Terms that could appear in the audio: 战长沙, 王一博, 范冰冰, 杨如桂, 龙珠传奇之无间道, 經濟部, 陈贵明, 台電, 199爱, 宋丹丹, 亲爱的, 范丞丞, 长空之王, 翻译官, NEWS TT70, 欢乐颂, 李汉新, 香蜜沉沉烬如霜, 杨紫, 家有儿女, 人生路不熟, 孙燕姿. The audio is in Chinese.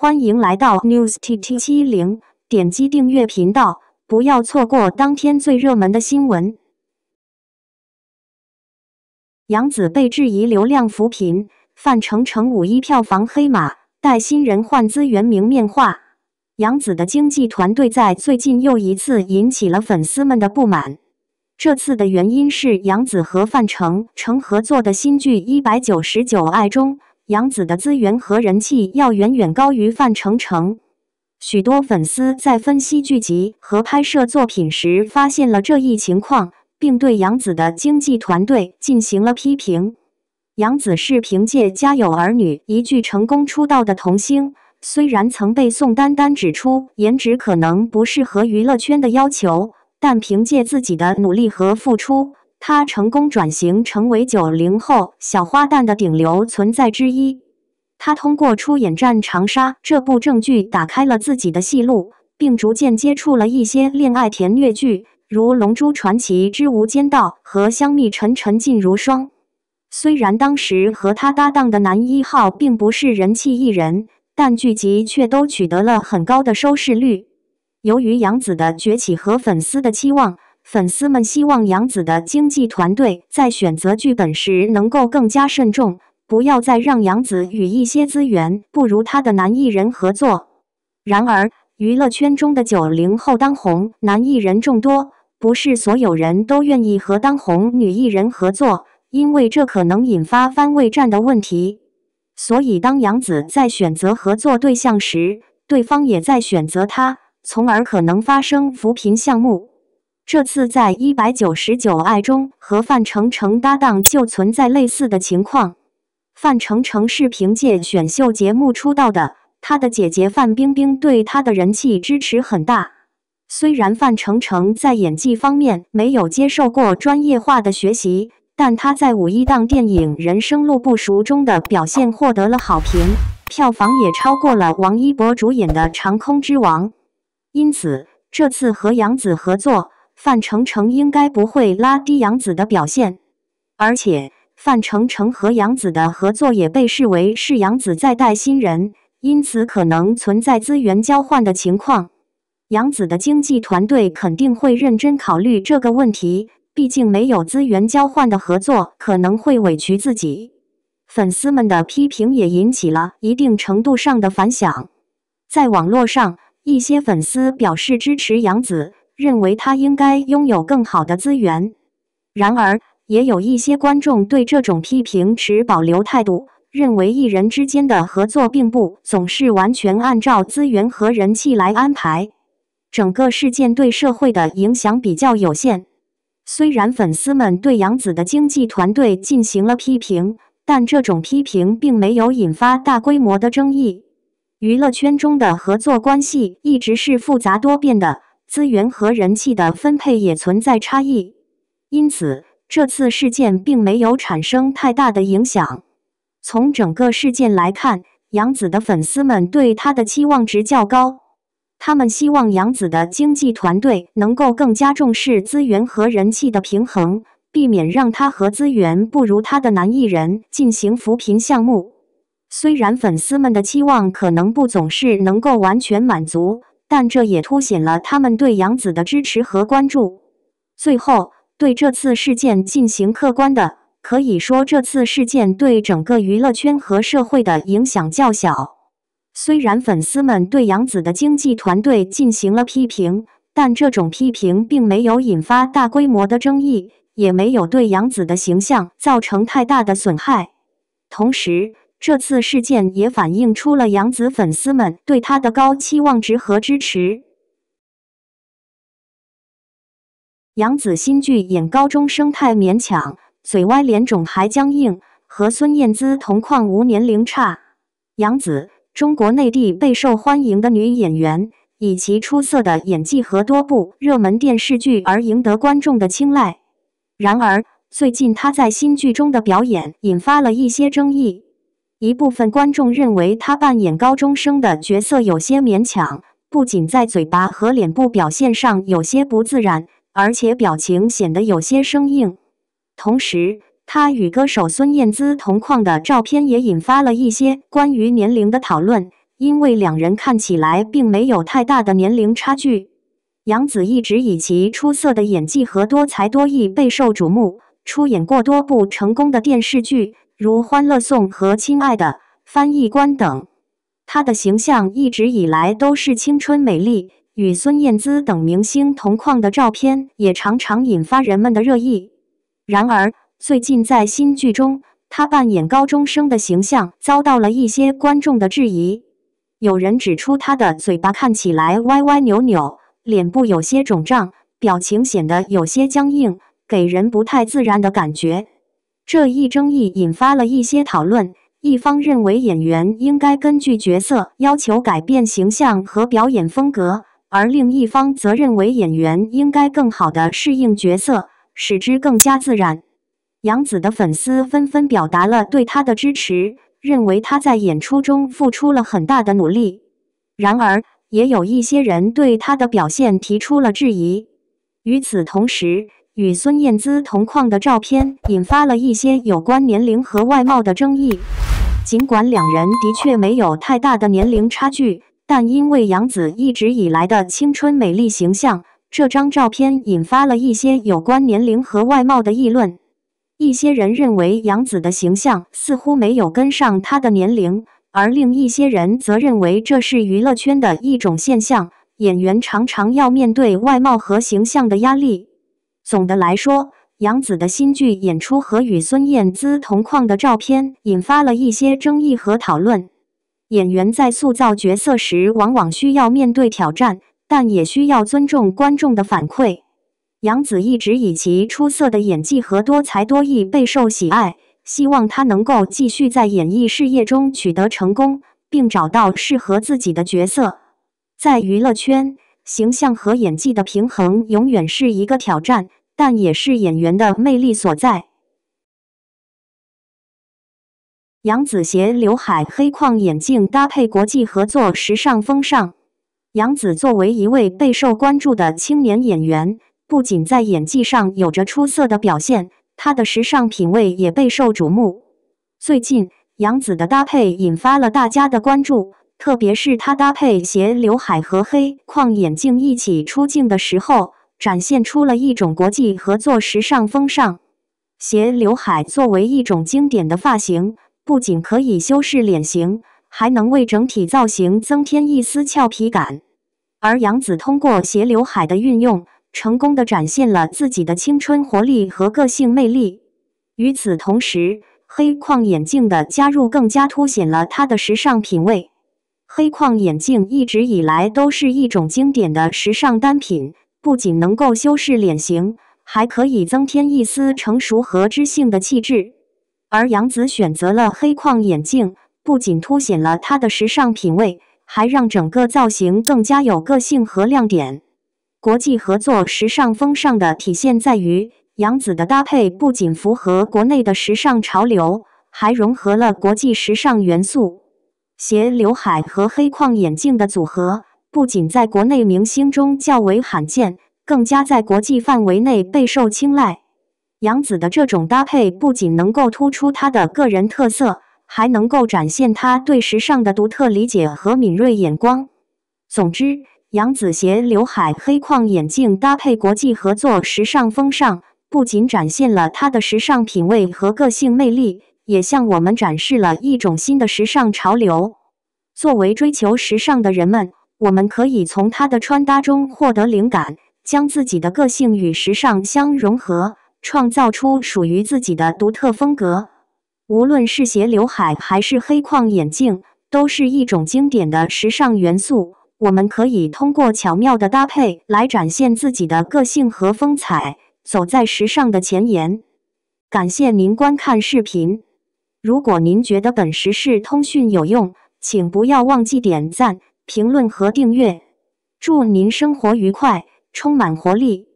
欢迎来到 NEWS TT70， 点击订阅频道，不要错过当天最热门的新闻。杨紫被质疑流量扶贫，范丞丞51票房黑马，带新人换资源明面化。杨紫的经纪团队在最近又一次引起了粉丝们的不满。这次的原因是杨紫和范丞丞合作的新剧《199爱》中。 杨紫的资源和人气要远远高于范丞丞，许多粉丝在分析剧集和拍摄作品时发现了这一情况，并对杨紫的经纪团队进行了批评。杨紫是凭借《家有儿女》一剧成功出道的童星，虽然曾被宋丹丹指出颜值可能不适合娱乐圈的要求，但凭借自己的努力和付出。 她成功转型成为90后小花旦的顶流存在之一。她通过出演《战长沙》这部正剧打开了自己的戏路，并逐渐接触了一些恋爱甜虐剧，如《龙珠传奇之无间道》和《香蜜沉沉烬如霜》。虽然当时和她搭档的男一号并不是人气艺人，但剧集却都取得了很高的收视率。由于杨紫的崛起和粉丝的期望。 粉丝们希望杨紫的经纪团队在选择剧本时能够更加慎重，不要再让杨紫与一些资源不如她的男艺人合作。然而，娱乐圈中的90后当红男艺人众多，不是所有人都愿意和当红女艺人合作，因为这可能引发番位战的问题。所以，当杨紫在选择合作对象时，对方也在选择她，从而可能发生扶贫项目。 这次在199爱中和范丞丞搭档就存在类似的情况。范丞丞是凭借选秀节目出道的，他的姐姐范冰冰对他的人气支持很大。虽然范丞丞在演技方面没有接受过专业化的学习，但他在51档电影《人生路不熟》中的表现获得了好评，票房也超过了王一博主演的《长空之王》。因此，这次和杨紫合作。 范丞丞应该不会拉低杨紫的表现，而且范丞丞和杨紫的合作也被视为是杨紫在带新人，因此可能存在资源交换的情况。杨紫的经纪团队肯定会认真考虑这个问题，毕竟没有资源交换的合作可能会委屈自己。粉丝们的批评也引起了一定程度上的反响，在网络上，一些粉丝表示支持杨紫。 认为他应该拥有更好的资源，然而也有一些观众对这种批评持保留态度，认为艺人之间的合作并不总是完全按照资源和人气来安排。整个事件对社会的影响比较有限。虽然粉丝们对杨紫的经纪团队进行了批评，但这种批评并没有引发大规模的争议。娱乐圈中的合作关系一直是复杂多变的。 资源和人气的分配也存在差异，因此这次事件并没有产生太大的影响。从整个事件来看，杨紫的粉丝们对她的期望值较高，他们希望杨紫的经纪团队能够更加重视资源和人气的平衡，避免让她和资源不如她的男艺人进行扶贫项目。虽然粉丝们的期望可能不总是能够完全满足。 但这也凸显了他们对杨紫的支持和关注。最后，对这次事件进行客观的，可以说这次事件对整个娱乐圈和社会的影响较小。虽然粉丝们对杨紫的经纪团队进行了批评，但这种批评并没有引发大规模的争议，也没有对杨紫的形象造成太大的损害。同时， 这次事件也反映出了杨紫粉丝们对她的高期望值和支持。杨紫新剧演高中生太勉强，嘴歪脸肿还僵硬，和孙燕姿同框无年龄差。杨紫，中国内地备受欢迎的女演员，以其出色的演技和多部热门电视剧而赢得观众的青睐。然而，最近她在新剧中的表演引发了一些争议。 一部分观众认为他扮演高中生的角色有些勉强，不仅在嘴巴和脸部表现上有些不自然，而且表情显得有些生硬。同时，他与歌手孙燕姿同框的照片也引发了一些关于年龄的讨论，因为两人看起来并没有太大的年龄差距。杨紫一直以其出色的演技和多才多艺备受瞩目，出演过多部成功的电视剧，如《欢乐颂》和《亲爱的》《翻译官》等。她的形象一直以来都是青春美丽，与孙燕姿等明星同框的照片也常常引发人们的热议。然而，最近在新剧中，她扮演高中生的形象遭到了一些观众的质疑。有人指出她的嘴巴看起来歪歪扭扭，脸部有些肿胀，表情显得有些僵硬，给人不太自然的感觉。这一争议引发了一些讨论，一方认为演员应该根据角色要求改变形象和表演风格，而另一方则认为演员应该更好地适应角色，使之更加自然。杨紫的粉丝纷纷表达了对她的支持，认为她在演出中付出了很大的努力。然而，也有一些人对她的表现提出了质疑。与此同时，与孙燕姿同框的照片引发了一些有关年龄和外貌的争议。尽管两人的确没有太大的年龄差距，但因为杨紫一直以来的青春美丽形象，这张照片引发了一些有关年龄和外貌的议论。一些人认为杨紫的形象似乎没有跟上她的年龄，而另一些人则认为这是娱乐圈的一种现象，演员常常要面对外貌和形象的压力。总的来说，杨紫的新剧演出和与孙燕姿同框的照片引发了一些争议和讨论。演员在塑造角色时往往需要面对挑战，但也需要尊重观众的反馈。杨紫一直以其出色的演技和多才多艺备受喜爱，希望她能够继续在演艺事业中取得成功，并找到适合自己的角色。在娱乐圈，形象和演技的平衡永远是一个挑战，但也是演员的魅力所在。杨紫携刘海黑框眼镜搭配国际合作时尚风尚。杨紫作为一位备受关注的青年演员，不仅在演技上有着出色的表现，她的时尚品味也备受瞩目。最近，杨紫的搭配引发了大家的关注，特别是她搭配斜刘海和黑框眼镜一起出镜的时候，展现出了一种国际合作时尚风尚。斜刘海作为一种经典的发型，不仅可以修饰脸型，还能为整体造型增添一丝俏皮感。而杨紫通过斜刘海的运用，成功地展现了自己的青春活力和个性魅力。与此同时，黑框眼镜的加入更加凸显了她的时尚品味。黑框眼镜一直以来都是一种经典的时尚单品，不仅能够修饰脸型，还可以增添一丝成熟和知性的气质。而杨紫选择了黑框眼镜，不仅凸显了她的时尚品味，还让整个造型更加有个性和亮点。国际合作时尚风尚的体现在于，杨紫的搭配不仅符合国内的时尚潮流，还融合了国际时尚元素。斜刘海和黑框眼镜的组合，不仅在国内明星中较为罕见，更加在国际范围内备受青睐。杨紫的这种搭配不仅能够突出她的个人特色，还能够展现她对时尚的独特理解和敏锐眼光。总之，杨紫携刘海黑框眼镜搭配国际合作时尚风尚，不仅展现了她的时尚品味和个性魅力，也向我们展示了一种新的时尚潮流。作为追求时尚的人们，我们可以从她的穿搭中获得灵感，将自己的个性与时尚相融合，创造出属于自己的独特风格。无论是斜刘海还是黑框眼镜，都是一种经典的时尚元素。我们可以通过巧妙的搭配来展现自己的个性和风采，走在时尚的前沿。感谢您观看视频。如果您觉得本时事通讯有用，请不要忘记点赞、评论和订阅。祝您生活愉快，充满活力。